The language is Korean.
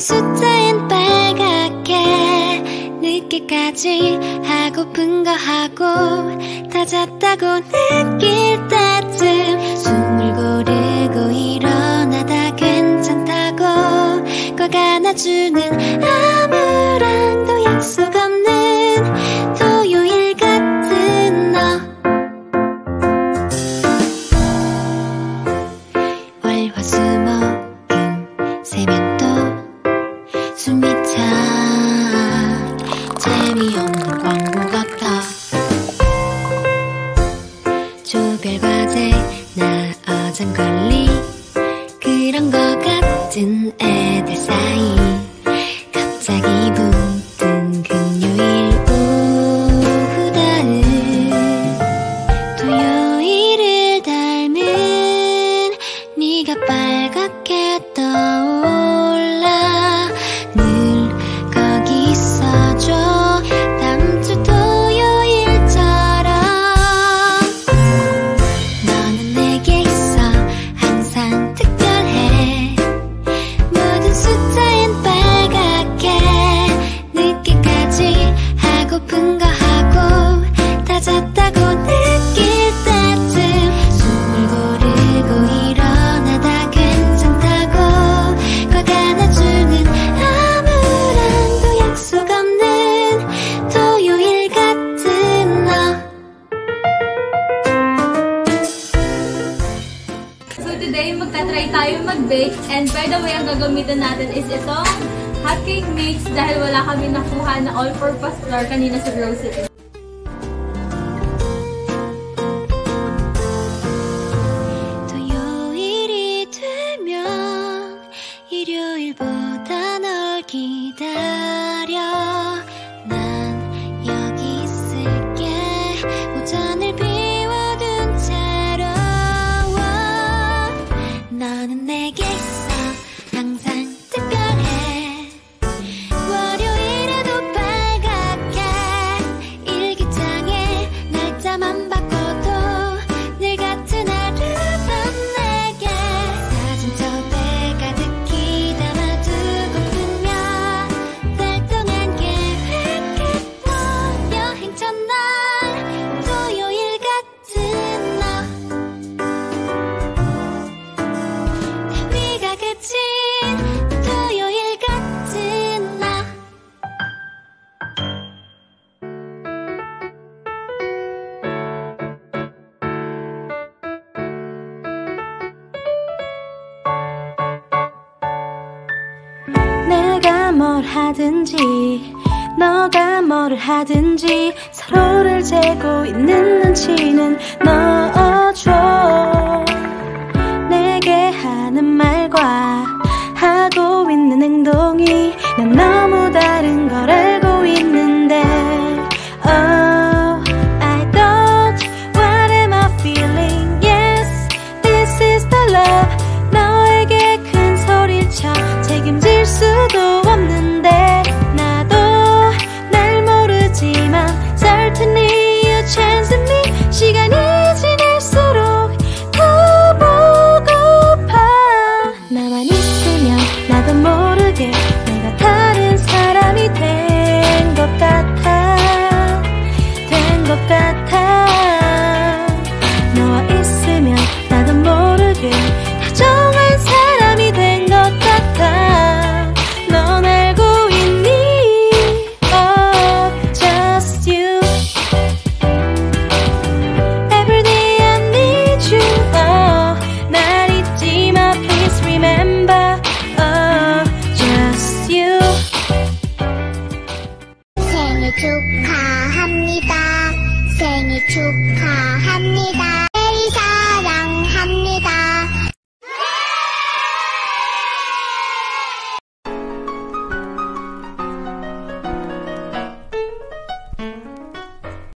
숫자엔 빨갛게 늦게까지 하고픈 거 하고 다 잤다고 느낄 때쯤 숨을 고르고 일어나다 괜찮다고 꽉 안아주는 아무랑도 약속 없는 토요일 같은 너 월화수목금 새벽도 숨이 차 재미없는 광고 같아 조별과제 나 어장관리 그런 거 같은 애들 사이 갑자기 붙은 금요일 오후다운 토요일을 닮은 네가 빨갛게 떠올라 늘 거기 있어줘 다음 주 토요일처럼 너는 내게 있어 항상 특별해 모든 숫자엔 빨갛게 늦게까지 하고픈 거 하고 다 잤다고 느낄 때쯤 숨을 고르고 일어나다 괜찮다고 꽉 안아주는 아무랑도 약속 없는 토요일 같은 너. So today magtatry tayo mag-bake and by the way ang gagamitin natin is itong hot cake mix dahil wala kami nakuha na all-purpose flour kanina sa grocery. 토요일이 되면 일요일보다 널 기다려 난 여기 있을게 오전을 비워둔 채로 너는 내게 있어 항상 특별해 월요일에도 빨갛게 일기장에 날짜만 바꿔도 늘 같은 하루밤 내게 사진첩에 가득히 담아두고픈면 달 동안 계획했던 여행 첫날 토요일 같은 너 대위가 그친 토요일 같은 나 내가 뭘 하든지 너가 뭐를 하든지 서로를 재고 있는 눈치는 넣어줘 내게 하는 말과 하고 있는 행동이 난 너무 다른 걸 알고 있는데 Oh, I don't What am I feeling? Yes, this is the love 너에게 큰 소리쳐 책임질 수도 없는데 나도 날 모르지만 Certainly you chance in me 시간이 지날수록 더 보고파 나만 있으면 나도 모르게 내가 다른 사람이 된 것 같아 된 것 같아 너와 있으면 나도 모르게 다정한 사람이 된 것 같아 넌 알고 있니? Oh, just you Every day I need you Oh, 날 잊지 마 Please remember Oh, just you 생일 축하합니다. 생일 축하합니다.